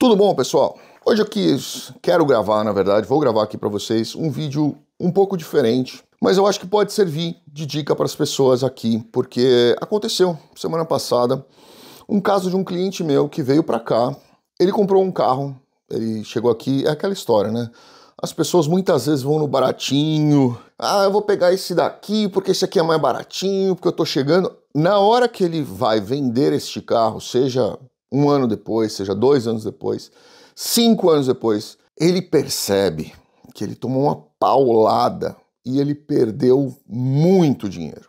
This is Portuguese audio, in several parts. Tudo bom, pessoal? Hoje eu vou gravar aqui para vocês um vídeo um pouco diferente, mas eu acho que pode servir de dica para as pessoas aqui, porque aconteceu semana passada um caso de um cliente meu que veio para cá, ele comprou um carro, ele chegou aqui, é aquela história, né? As pessoas muitas vezes vão no baratinho, ah, eu vou pegar esse daqui porque esse aqui é mais baratinho, porque eu tô chegando. Na hora que ele vai vender este carro, seja um ano depois, seja 2 anos depois, 5 anos depois, ele percebe que ele tomou uma paulada e ele perdeu muito dinheiro,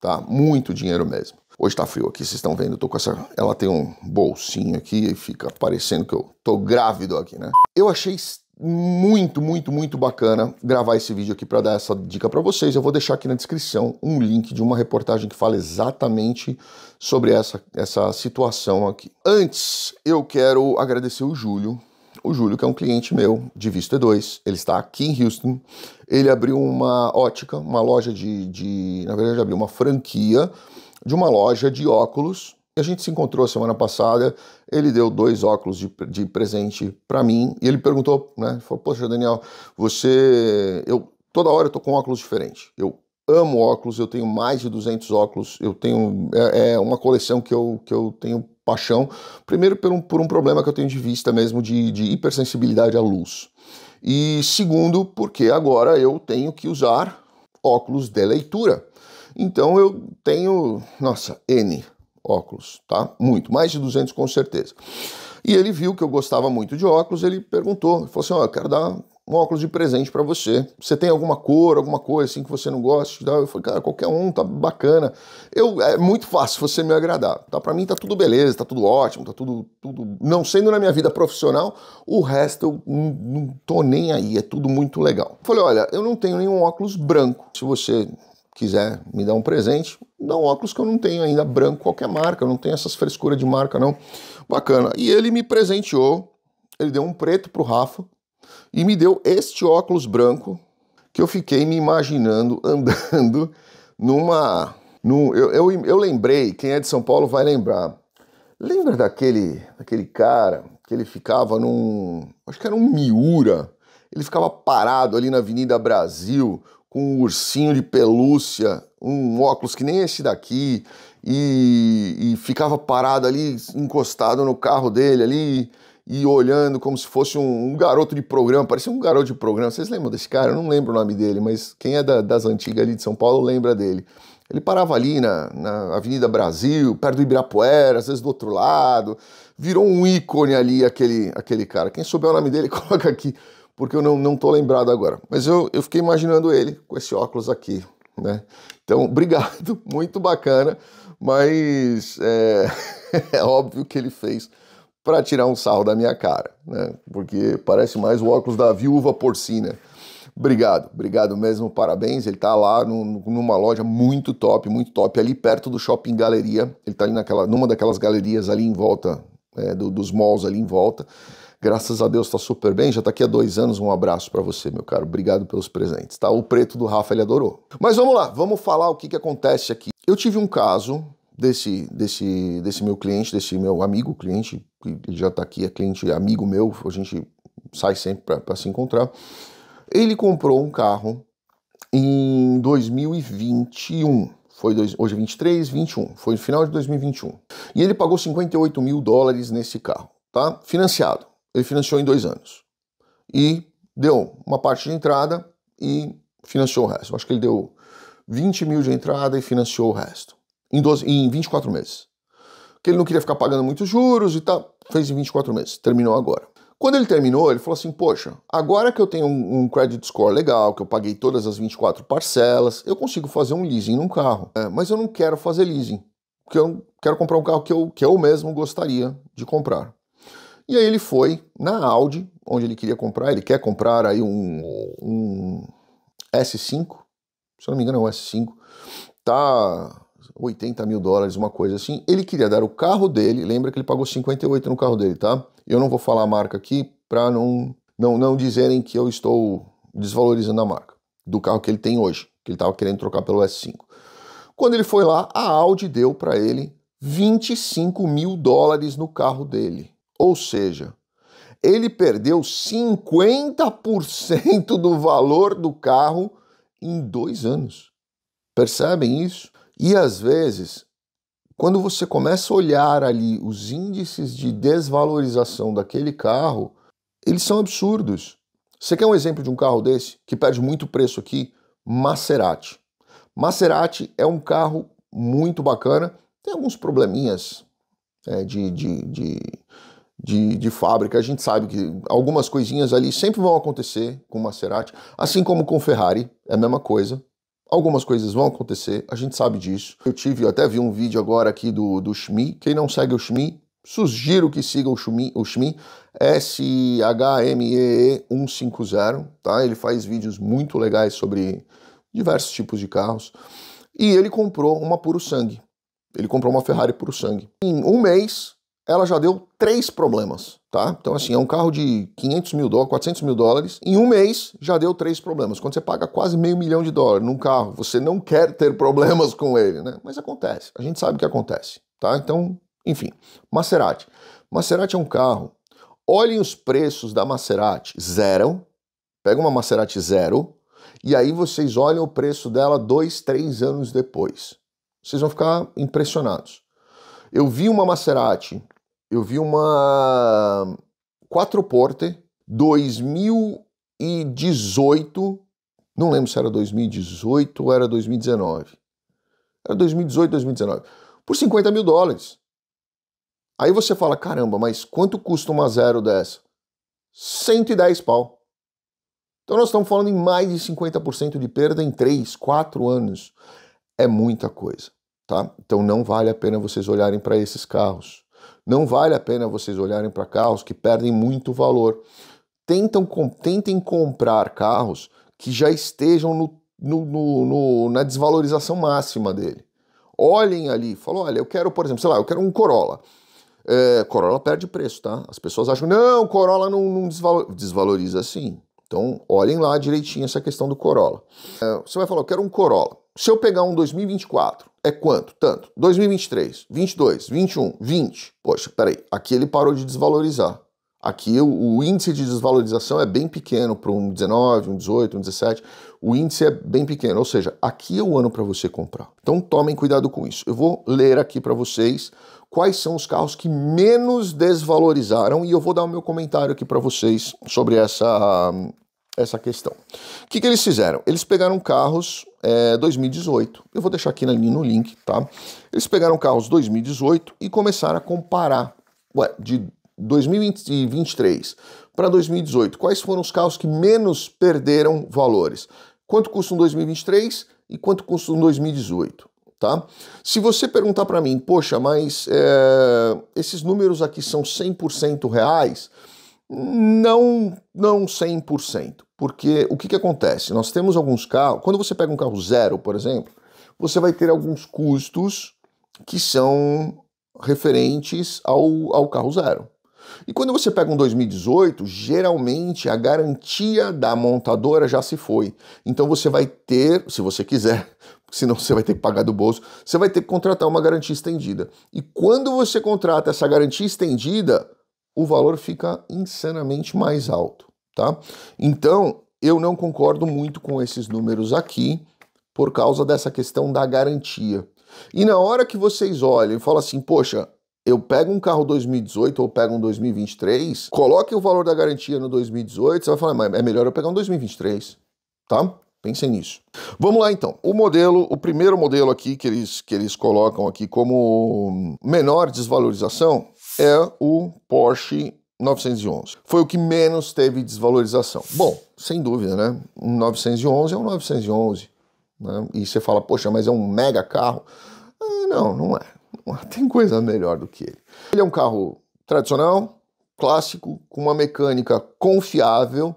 tá? Muito dinheiro mesmo. Hoje tá frio aqui, vocês estão vendo, eu tô com essa... Ela tem um bolsinho aqui e fica parecendo que eu tô grávido aqui, né? Eu achei muito bacana gravar esse vídeo aqui para dar essa dica para vocês. Eu vou deixar aqui na descrição um link de uma reportagem que fala exatamente sobre essa situação aqui. Antes, eu quero agradecer o Júlio. O Júlio, que é um cliente meu de visto E2, ele está aqui em Houston. Ele abriu uma ótica, uma loja na verdade, abriu uma franquia de uma loja de óculos. E a gente se encontrou semana passada, ele deu 2 óculos de presente para mim, e ele perguntou, né, ele falou, poxa, Daniel, toda hora eu tô com óculos diferente, eu amo óculos, eu tenho mais de 200 óculos, é uma coleção que eu tenho paixão, primeiro por um problema que eu tenho de vista mesmo, de hipersensibilidade à luz, e segundo, porque agora eu tenho que usar óculos de leitura, então eu tenho, nossa, N óculos, tá? Muito, mais de 200 com certeza. E ele viu que eu gostava muito de óculos, ele perguntou, ele falou assim, ó, eu quero dar um óculos de presente para você. Você tem alguma cor, alguma coisa assim que você não gosta? Eu falei, cara, qualquer um, tá bacana. É muito fácil você me agradar, tá? Pra mim tá tudo beleza, tá tudo ótimo, tá tudo... Não sendo na minha vida profissional, o resto eu não tô nem aí, é tudo muito legal. Eu falei, olha, eu não tenho nenhum óculos branco, se você quiser me dar um presente, dá um óculos que eu não tenho ainda, branco, qualquer marca, eu não tenho essas frescuras de marca não, bacana. E ele me presenteou, ele deu um preto pro Rafa e me deu este óculos branco que eu fiquei me imaginando andando eu lembrei, quem é de São Paulo vai lembrar, lembra daquele cara que ele ficava acho que era um Miura, ele ficava parado ali na Avenida Brasil, com um ursinho de pelúcia, um óculos que nem esse daqui, e ficava parado ali, encostado no carro dele ali, e olhando como se fosse um garoto de programa, parecia um garoto de programa, vocês lembram desse cara? Eu não lembro o nome dele, mas quem é das antigas ali de São Paulo lembra dele. Ele parava ali na Avenida Brasil, perto do Ibirapuera, às vezes do outro lado, virou um ícone ali aquele cara, quem souber o nome dele coloca aqui, porque eu não tô lembrado agora, mas eu fiquei imaginando ele com esse óculos aqui, né? Então, obrigado, muito bacana, mas é óbvio que ele fez para tirar um sarro da minha cara, né? Porque parece mais o óculos da viúva porcina. Obrigado mesmo, parabéns, ele tá lá numa loja muito top, ali perto do Shopping Galeria, ele tá ali numa daquelas galerias ali em volta, dos malls ali em volta. Graças a Deus tá super bem, já tá aqui há 2 anos, um abraço para você, meu caro, obrigado pelos presentes, tá? O preto do Rafa, ele adorou. Mas vamos lá, vamos falar o que acontece aqui. Eu tive um caso desse meu cliente, desse meu amigo cliente, que já tá aqui, é cliente amigo meu, a gente sai sempre para se encontrar. Ele comprou um carro em 2021, hoje é 23, 21, foi no final de 2021. E ele pagou 58 mil dólares nesse carro, tá? Financiado. Ele financiou em 2 anos. E deu uma parte de entrada e financiou o resto. Eu acho que ele deu 20 mil de entrada e financiou o resto. Em 24 meses. Porque ele não queria ficar pagando muitos juros e tal. Fez em 24 meses. Terminou agora. Quando ele terminou, ele falou assim, poxa, agora que eu tenho um credit score legal, que eu paguei todas as 24 parcelas, eu consigo fazer um leasing num carro. Mas eu não quero fazer leasing. Porque eu quero comprar um carro que eu mesmo gostaria de comprar. E aí ele foi na Audi, onde ele queria comprar, ele quer comprar aí um S5, se eu não me engano é um S5, tá 80 mil dólares, uma coisa assim. Ele queria dar o carro dele, lembra que ele pagou 58 no carro dele, tá? Eu não vou falar a marca aqui para não dizerem que eu estou desvalorizando a marca do carro que ele tem hoje, que ele estava querendo trocar pelo S5. Quando ele foi lá, a Audi deu para ele 25 mil dólares no carro dele. Ou seja, ele perdeu 50% do valor do carro em 2 anos. Percebem isso? E às vezes, quando você começa a olhar ali os índices de desvalorização daquele carro, eles são absurdos. Você quer um exemplo de um carro desse que perde muito preço aqui? Maserati. Maserati é um carro muito bacana, tem alguns probleminhas de fábrica, a gente sabe que algumas coisinhas ali sempre vão acontecer com Maserati, assim como com Ferrari, é a mesma coisa. Algumas coisas vão acontecer, a gente sabe disso. Eu até vi um vídeo agora aqui do Shmee. Quem não segue o Shmee, sugiro que siga o Shmee, SHMEE150, tá? Ele faz vídeos muito legais sobre diversos tipos de carros. E ele comprou uma Puro Sangue. Ele comprou uma Ferrari Puro Sangue. Em um mês, ela já deu 3 problemas, tá? Então, assim, é um carro de 500 mil dólares, 400 mil dólares. Em um mês, já deu 3 problemas. Quando você paga quase $500 mil num carro, você não quer ter problemas com ele, né? Mas acontece. A gente sabe que acontece, tá? Então, enfim. Maserati. Maserati é um carro. Olhem os preços da Maserati zero. Pega uma Maserati zero. E aí vocês olham o preço dela 2, 3 anos depois. Vocês vão ficar impressionados. Eu vi uma Maserati, eu vi uma Quattroporte 2018, não lembro se era 2018 ou era 2019. Era 2018, 2019, por $50 mil. Aí você fala, caramba, mas quanto custa uma zero dessa? 110 pau. Então nós estamos falando em mais de 50% de perda em 3, 4 anos. É muita coisa, tá? Então não vale a pena vocês olharem para esses carros. Não vale a pena vocês olharem para carros que perdem muito valor. Tentem comprar carros que já estejam na desvalorização máxima dele. Olhem ali, falam, olha, eu quero, por exemplo, sei lá, eu quero um Corolla. Corolla perde preço, tá? As pessoas acham, não, Corolla não desvaloriza. Desvaloriza sim. Então, olhem lá direitinho essa questão do Corolla. Você vai falar, eu quero um Corolla. Se eu pegar um 2024, é quanto? Tanto. 2023, 22, 21, 20. Poxa, peraí. Aqui ele parou de desvalorizar. Aqui o índice de desvalorização é bem pequeno para um 19, um 18, um 17. O índice é bem pequeno. Ou seja, aqui é o ano para você comprar. Então, tomem cuidado com isso. Eu vou ler aqui para vocês quais são os carros que menos desvalorizaram e eu vou dar o meu comentário aqui para vocês sobre essa questão. O que eles fizeram? Eles pegaram carros 2018, eu vou deixar aqui no link, tá? Eles pegaram carros 2018 e começaram a comparar, de 2023 para 2018, quais foram os carros que menos perderam valores? Quanto custa um 2023 e quanto custa um 2018, tá? Se você perguntar para mim, poxa, mas esses números aqui são 100% reais? Não 100%, porque o que acontece? Nós temos alguns carros, quando você pega um carro zero, por exemplo, você vai ter alguns custos que são referentes ao carro zero. E quando você pega um 2018, geralmente a garantia da montadora já se foi. Então você vai ter, se você quiser, senão você vai ter que pagar do bolso, você vai ter que contratar uma garantia estendida. E quando você contrata essa garantia estendida, o valor fica insanamente mais alto, tá? Então, eu não concordo muito com esses números aqui por causa dessa questão da garantia. E na hora que vocês olham e falam assim, poxa, eu pego um carro 2018 ou pego um 2023, coloque o valor da garantia no 2018, você vai falar, mas é melhor eu pegar um 2023, tá? Pensem nisso. Vamos lá então. O primeiro modelo aqui que eles colocam aqui como menor desvalorização é o Porsche 911. Foi o que menos teve desvalorização. Bom, sem dúvida, né? Um 911 é um 911. Né? E você fala, poxa, mas é um mega carro. Ah, não é. Tem coisa melhor do que ele. Ele é um carro tradicional, clássico, com uma mecânica confiável.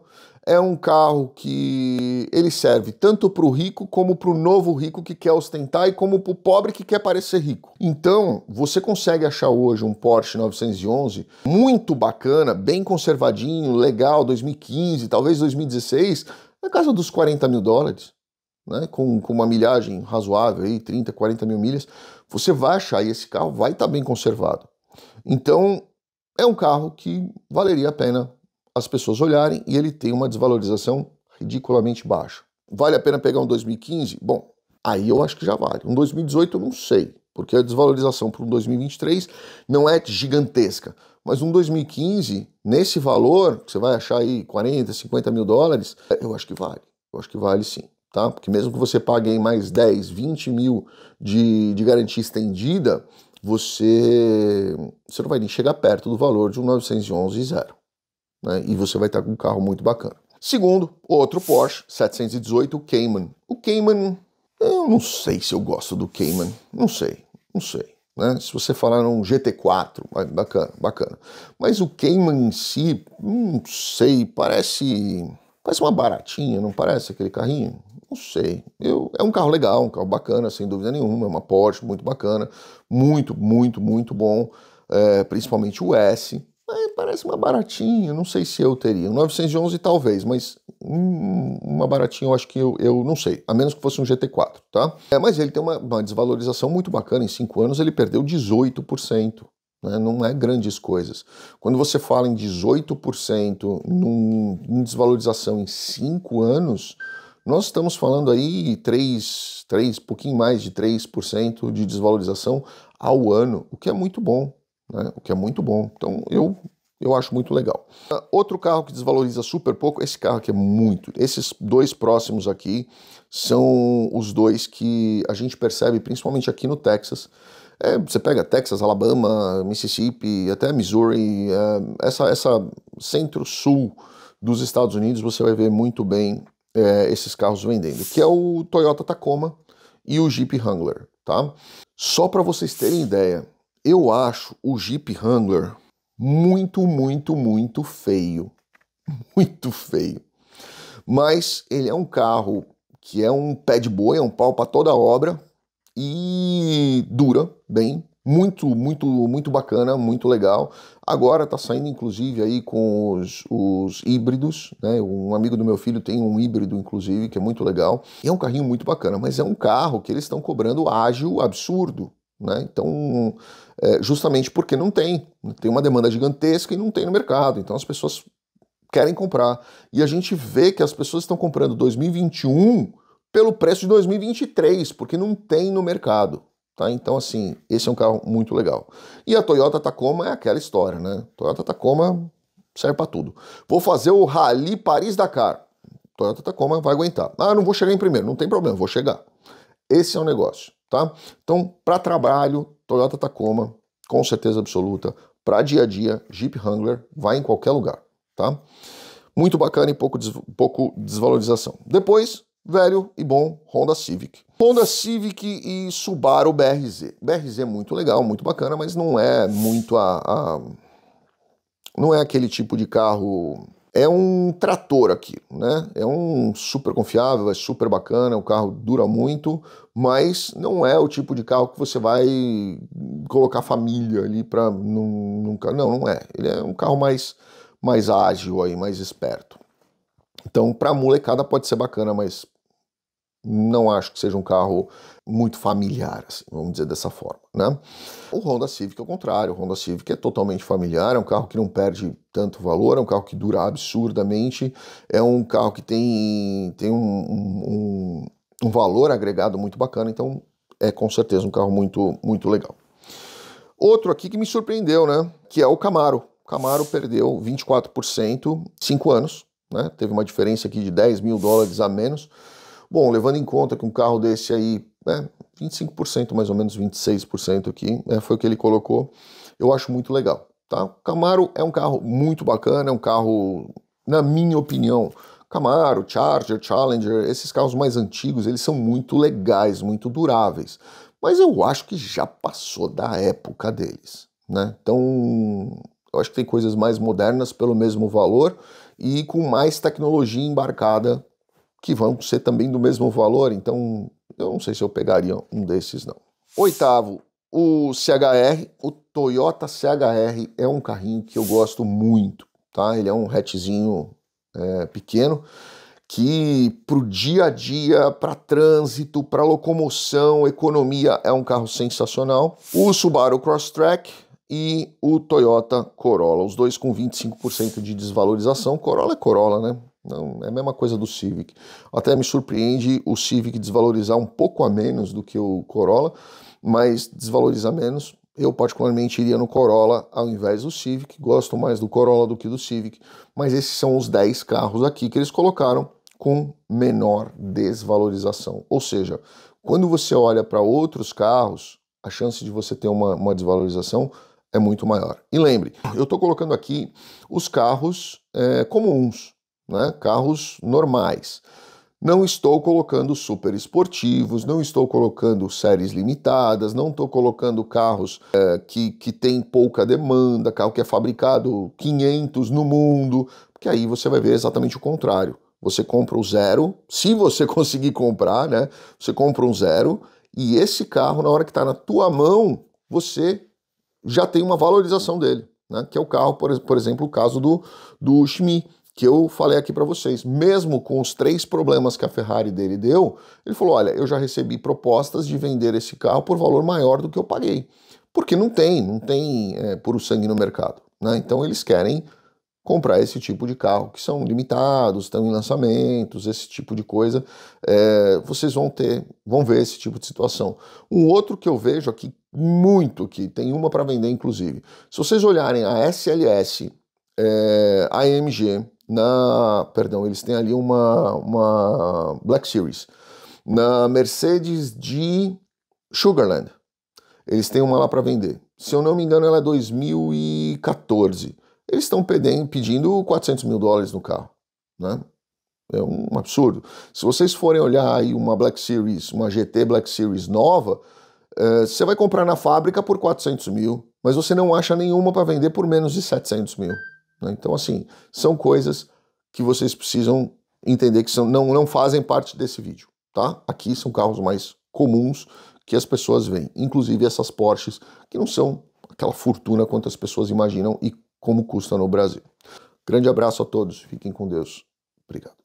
É um carro que ele serve tanto para o rico como para o novo rico que quer ostentar e como para o pobre que quer parecer rico. Então, você consegue achar hoje um Porsche 911 muito bacana, bem conservadinho, legal, 2015, talvez 2016, na casa dos $40 mil, né? Com uma milhagem razoável, aí, 30, 40 mil milhas. Você vai achar e esse carro vai estar bem conservado. Então, é um carro que valeria a pena as pessoas olharem e ele tem uma desvalorização ridiculamente baixa. Vale a pena pegar um 2015? Bom, aí eu acho que já vale. Um 2018 eu não sei, porque a desvalorização para um 2023 não é gigantesca. Mas um 2015, nesse valor, que você vai achar aí 40, 50 mil dólares, eu acho que vale. Eu acho que vale sim, tá? Porque mesmo que você pague aí mais 10, 20 mil de garantia estendida, você não vai nem chegar perto do valor de um 911 zero, né? E você vai estar com um carro muito bacana. Segundo, outro Porsche 718 Cayman. O Cayman, eu não sei se eu gosto do Cayman, não sei, né? Se você falar num GT4, bacana. Mas o Cayman em si, não sei, parece uma baratinha, não parece aquele carrinho? Não sei. É um carro legal, um carro bacana, sem dúvida nenhuma, é uma Porsche muito bacana, muito bom, principalmente o S. Parece uma baratinha, não sei se eu teria. Um 911 talvez, mas uma baratinha eu acho que eu não sei. A menos que fosse um GT4, tá? Mas ele tem uma desvalorização muito bacana. Em 5 anos ele perdeu 18%. Né? Não é grandes coisas. Quando você fala em 18% em desvalorização em 5 anos, nós estamos falando aí pouquinho mais de 3% de desvalorização ao ano, o que é muito bom. Né? O que é muito bom, então eu acho muito legal. Outro carro que desvaloriza super pouco, esse carro aqui é muito, esses dois próximos aqui são os dois que a gente percebe principalmente aqui no Texas. Você pega Texas, Alabama, Mississippi, até Missouri, essa centro-sul dos Estados Unidos, você vai ver muito bem esses carros vendendo, que é o Toyota Tacoma e o Jeep Wrangler, tá? Só para vocês terem ideia, eu acho o Jeep Wrangler muito feio. Muito feio. Mas ele é um carro que é um pé de boi, é um pau para toda obra. E dura bem. Muito bacana, muito legal. Agora tá saindo inclusive aí com os híbridos, né? Um amigo do meu filho tem um híbrido inclusive, que é muito legal. E é um carrinho muito bacana, mas é um carro que eles estão cobrando ágil absurdo. Né? Então, justamente porque não tem uma demanda gigantesca e não tem no mercado, então as pessoas querem comprar, e a gente vê que as pessoas estão comprando 2021 pelo preço de 2023, porque não tem no mercado, tá? Então assim, esse é um carro muito legal. E a Toyota Tacoma é aquela história, né? Toyota Tacoma serve para tudo. Vou fazer o Rally Paris-Dakar, Toyota Tacoma vai aguentar. Ah, não vou chegar em primeiro, não tem problema, vou chegar. Esse é o negócio. Tá? Então, para trabalho, Toyota Tacoma, com certeza absoluta. Para dia a dia, Jeep Wrangler vai em qualquer lugar, tá? Muito bacana e pouco desvalorização. Depois, velho e bom, Honda Civic. Honda Civic e Subaru BRZ. BRZ é muito legal, muito bacana, mas não é muito não é aquele tipo de carro... É um trator aqui, né? É um super confiável, é super bacana, o carro dura muito, mas não é o tipo de carro que você vai colocar família ali para nunca. Não é. Ele é um carro mais ágil aí, mais esperto. Então, para molecada pode ser bacana, mas não acho que seja um carro muito familiar, assim, vamos dizer dessa forma, né? O Honda Civic é o contrário, o Honda Civic é totalmente familiar, é um carro que não perde tanto valor, é um carro que dura absurdamente, é um carro que tem um valor agregado muito bacana, então é com certeza um carro muito legal. Outro aqui que me surpreendeu, né? Que é o Camaro. O Camaro perdeu 24% em 5 anos, né? Teve uma diferença aqui de 10 mil dólares a menos. Bom, levando em conta que um carro desse aí, 25% mais ou menos, 26% aqui, foi o que ele colocou, eu acho muito legal, tá? O Camaro é um carro muito bacana, é um carro, na minha opinião, Camaro, Charger, Challenger, esses carros mais antigos, eles são muito legais, muito duráveis, mas eu acho que já passou da época deles, né? Então, eu acho que tem coisas mais modernas pelo mesmo valor e com mais tecnologia embarcada, que vão ser também do mesmo valor, então eu não sei se eu pegaria um desses não. Oitavo, o CHR, o Toyota CHR é um carrinho que eu gosto muito, tá? Ele é um hatchzinho pequeno, que pro dia a dia, para trânsito, para locomoção, economia, é um carro sensacional. O Subaru Crosstrek e o Toyota Corolla, os dois com 25% de desvalorização. Corolla é Corolla, né? Não, é a mesma coisa do Civic. Até me surpreende o Civic desvalorizar um pouco a menos do que o Corolla, mas desvaloriza menos. Eu particularmente iria no Corolla ao invés do Civic, gosto mais do Corolla do que do Civic, mas esses são os 10 carros aqui que eles colocaram com menor desvalorização. Ou seja, quando você olha para outros carros, a chance de você ter uma desvalorização é muito maior. E lembre, eu estou colocando aqui os carros comuns, né? Carros normais. Não estou colocando super esportivos, não estou colocando séries limitadas, não estou colocando carros que tem pouca demanda, carro que é fabricado 500 no mundo, porque aí você vai ver exatamente o contrário. Você compra o zero, se você conseguir comprar, né? Você compra um zero e esse carro, na hora que está na tua mão, você já tem uma valorização dele, né? Que é o carro, por exemplo, o caso do Shmee, que eu falei aqui para vocês. Mesmo com os 3 problemas que a Ferrari dele deu, ele falou, olha, eu já recebi propostas de vender esse carro por valor maior do que eu paguei, porque não tem puro sangue no mercado, né? Então eles querem comprar esse tipo de carro, que são limitados, estão em lançamentos, esse tipo de coisa. Vocês vão ver esse tipo de situação. Um outro que eu vejo aqui muito, que tem uma para vender inclusive, se vocês olharem a SLS, a AMG, perdão, eles têm ali uma Black Series. Na Mercedes de Sugarland, eles têm uma lá para vender. Se eu não me engano, ela é 2014. Eles estão pedindo 400 mil dólares no carro, né? É um absurdo. Se vocês forem olhar aí uma Black Series, uma GT Black Series nova, você vai comprar na fábrica por 400 mil, mas você não acha nenhuma para vender por menos de 700 mil. Então, assim, são coisas que vocês precisam entender que não fazem parte desse vídeo, tá? Aqui são carros mais comuns que as pessoas veem, inclusive essas Porsches, que não são aquela fortuna quanto as pessoas imaginam e como custa no Brasil. Grande abraço a todos, fiquem com Deus. Obrigado.